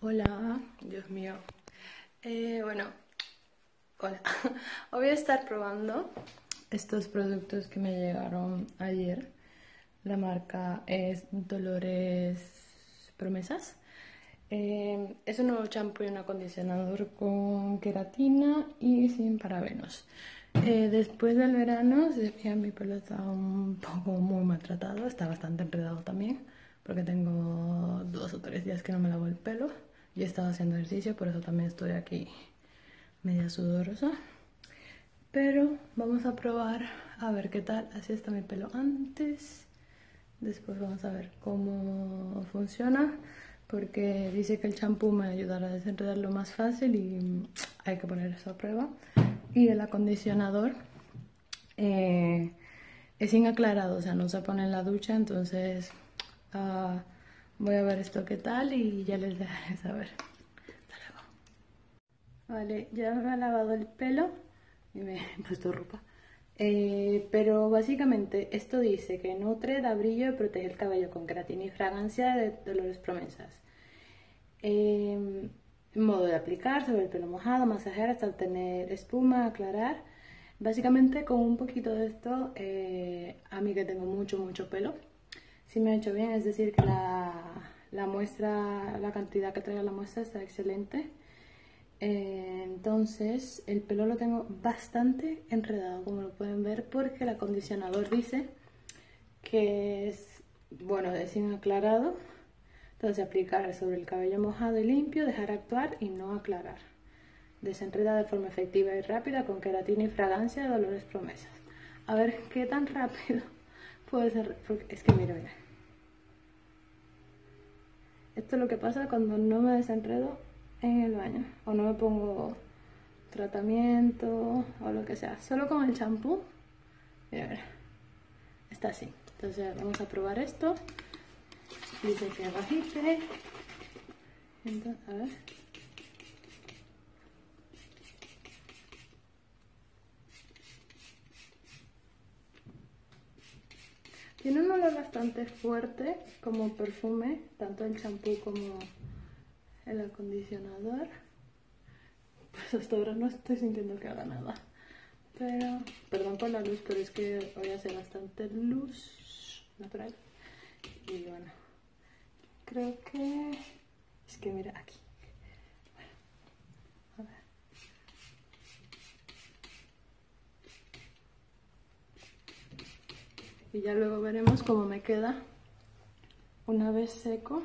Hola, Dios mío. Hola. Hoy voy a estar probando estos productos que me llegaron ayer. La marca es Dolores Promesas. Es un nuevo champú y un acondicionador con queratina y sin parabenos. Después del verano, si fijan, mi pelo está un poco muy maltratado. Está bastante enredado también, porque tengo 2 o 3 días que no me lavo el pelo. Yo he estado haciendo ejercicio, por eso también estoy aquí media sudorosa. Pero vamos a probar a ver qué tal. Así está mi pelo antes. Después vamos a ver cómo funciona, porque dice que el champú me ayudará a desenredarlo más fácil y hay que poner eso a prueba. Y el acondicionador es sin aclarado, o sea, no se pone en la ducha, entonces... voy a ver esto qué tal y ya les dejaré saber. Hasta luego. Vale, ya me he lavado el pelo y me he puesto ropa, pero básicamente esto dice que nutre, da brillo y protege el cabello con queratina y fragancia de Dolores Promesas. Modo de aplicar: sobre el pelo mojado, masajear hasta obtener espuma, aclarar. Básicamente con un poquito de esto, a mí que tengo mucho pelo, sí me ha hecho bien. Es decir, que la cantidad que trae la muestra está excelente. Entonces, el pelo lo tengo bastante enredado, como lo pueden ver, porque el acondicionador dice que es, bueno, es sin aclarado. Entonces, aplicar sobre el cabello mojado y limpio, dejar actuar y no aclarar. Desenreda de forma efectiva y rápida con queratina y fragancia de Dolores Promesas. A ver qué tan rápido puede ser, porque es que mira. Esto es lo que pasa cuando no me desenredo en el baño, o no me pongo tratamiento o lo que sea, solo con el champú. Mira, está así. Entonces vamos a probar esto. Dice que bajite. Entonces, a ver. Tiene un olor bastante fuerte como perfume, tanto el champú como el acondicionador. Pues hasta ahora no estoy sintiendo que haga nada. Pero, perdón por la luz, pero es que hoy hace bastante luz natural. Y bueno, creo que... es que mira, aquí. Bueno, a ver. Y ya luego veremos cómo me queda una vez seco.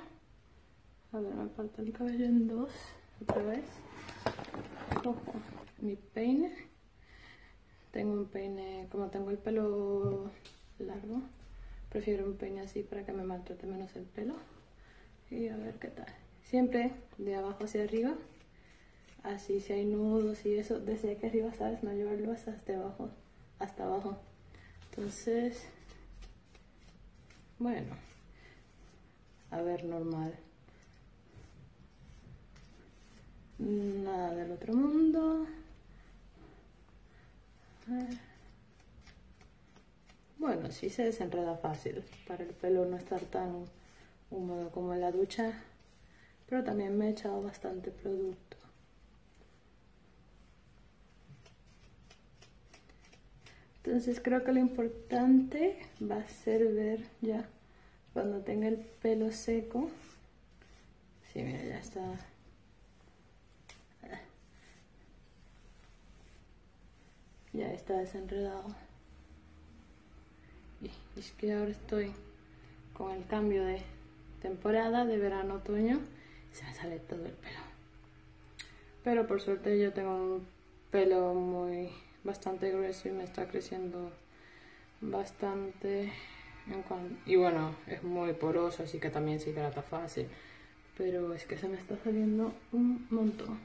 A ver, me parto el cabello en 2 otra vez. Cojo mi peine. Tengo un peine, como tengo el pelo largo, prefiero un peine así para que me maltrate menos el pelo. Y a ver qué tal. Siempre de abajo hacia arriba. Así, si hay nudos y eso, desde aquí arriba, ¿sabes? No llevarlo hasta abajo. Entonces... bueno, a ver, normal. Nada del otro mundo. Bueno, sí se desenreda fácil, para el pelo no estar tan húmedo como en la ducha. Pero también me he echado bastante producto. Entonces creo que lo importante va a ser ver ya cuando tenga el pelo seco. Sí, mira, ya está. Ya está desenredado. Y es que ahora estoy con el cambio de temporada, de verano a otoño. Se me sale todo el pelo. Pero por suerte yo tengo un pelo bastante grueso y me está creciendo bastante, y bueno, es muy poroso, así que también se hidrata fácil, pero es que se me está saliendo un montón.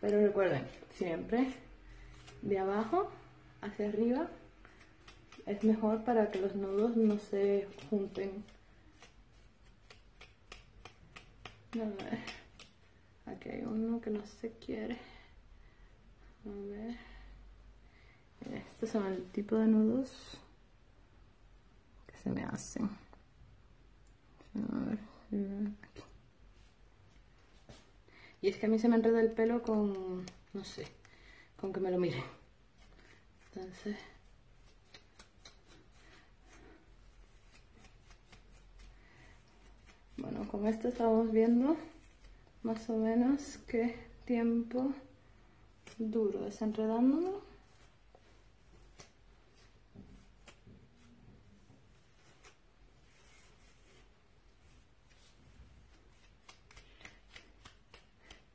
Pero recuerden, siempre de abajo hacia arriba es mejor para que los nudos no se junten. A ver, aquí hay uno que no se quiere. A ver, estos son el tipo de nudos que se me hacen. A ver, aquí. Y es que a mí se me enreda el pelo con, no sé, con que me lo miren. Entonces... bueno, con esto estamos viendo más o menos qué tiempo duro desenredándolo.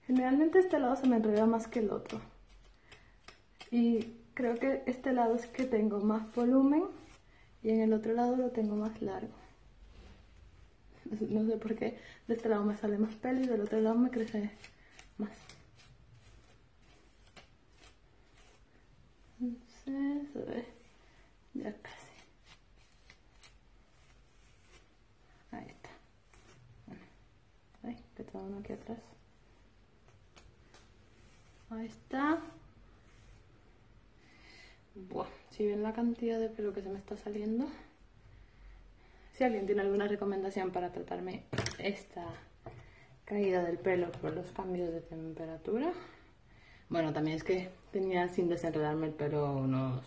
Generalmente este lado se me enreda más que el otro. Y creo que este lado es que tengo más volumen y en el otro lado lo tengo más largo. No sé por qué, de este lado me sale más pelo y del otro lado me crece más. Entonces, a ver, ya casi. Ahí está. Bueno, ahí, que tengo uno aquí atrás. Ahí está. Buah, si ven la cantidad de pelo que se me está saliendo. Si alguien tiene alguna recomendación para tratarme esta caída del pelo por los cambios de temperatura. Bueno, también es que tenía sin desenredarme el pelo unos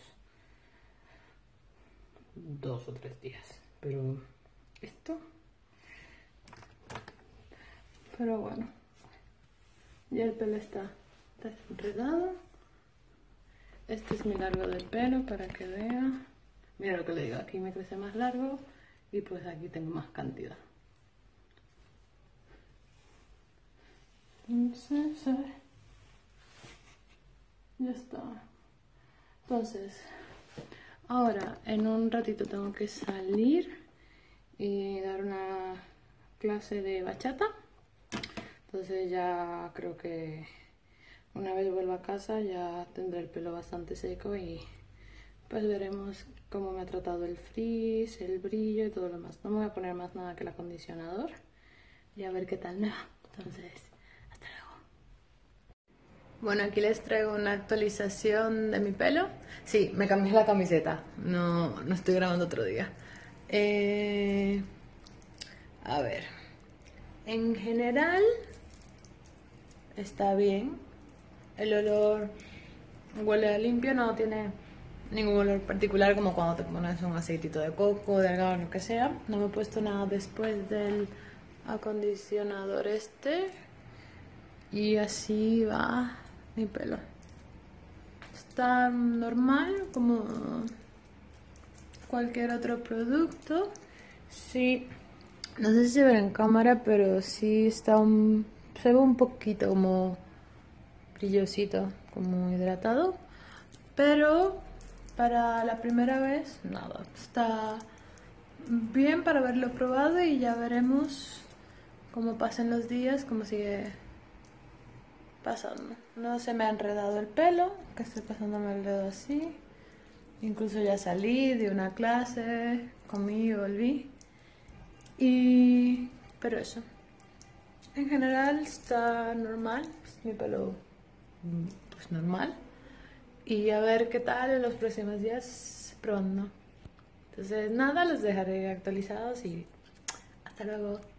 2 o 3 días. Pero esto... pero bueno, ya el pelo está desenredado. Este es mi largo del pelo para que vea. Mira lo que le digo, aquí me crece más largo. Y pues aquí tengo más cantidad. Entonces, a ver. Ya está. Entonces, ahora en un ratito tengo que salir y dar una clase de bachata. Entonces ya creo que una vez vuelva a casa ya tendré el pelo bastante seco y pues veremos cómo me ha tratado el frizz, el brillo y todo lo demás. No me voy a poner más nada que el acondicionador y a ver qué tal me va. Entonces, hasta luego. Bueno, aquí les traigo una actualización de mi pelo. Sí, me cambié la camiseta. No estoy grabando otro día. A ver. En general, está bien. El olor huele limpio, no tiene... ningún olor particular, como cuando te pones un aceitito de coco, de algodón, lo que sea. No me he puesto nada después del acondicionador este. Y así va mi pelo. Está normal, como cualquier otro producto. Sí, no sé si se ve en cámara, pero sí está se ve un poquito como brillosito, como hidratado. Pero... para la primera vez, nada, está bien para haberlo probado y ya veremos cómo pasan los días, cómo sigue pasando. No se me ha enredado el pelo, que estoy pasándome el dedo así. Incluso ya salí, di una clase, comí, volví. Pero eso, en general está normal, pues mi pelo pues normal. Y a ver qué tal en los próximos días probando. Entonces nada, los dejaré actualizados y hasta luego.